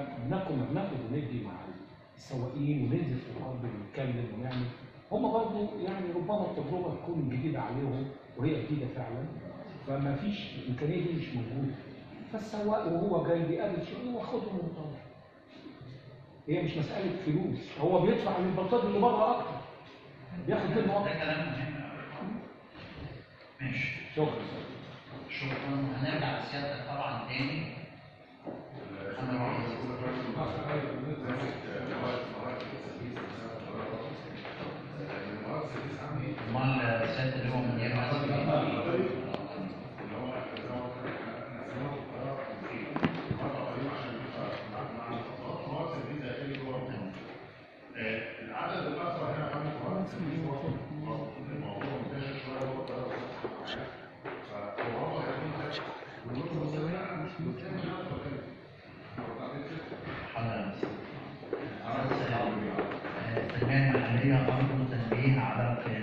احنا بناخد وندي مع السواقين وننزل في الارض ونتكلم ونعمل. هم برضه يعني ربما التجربه تكون جديده عليهم وهي جديده فعلا، فما فيش الامكانيه دي مش موجوده. فالسواق وهو جاي بيقابل شيء واخده من الطريق. هي مش مساله فلوس، هو بيدفع للبلطجي اللي بره اكتر. بياخد منه اكتر. ده كلام مهم قوي. ماشي. شكرا. هنرجع لسيادتك طبعا تاني. انا عايز امال سيادتك اللي هو من يانا تنبيه على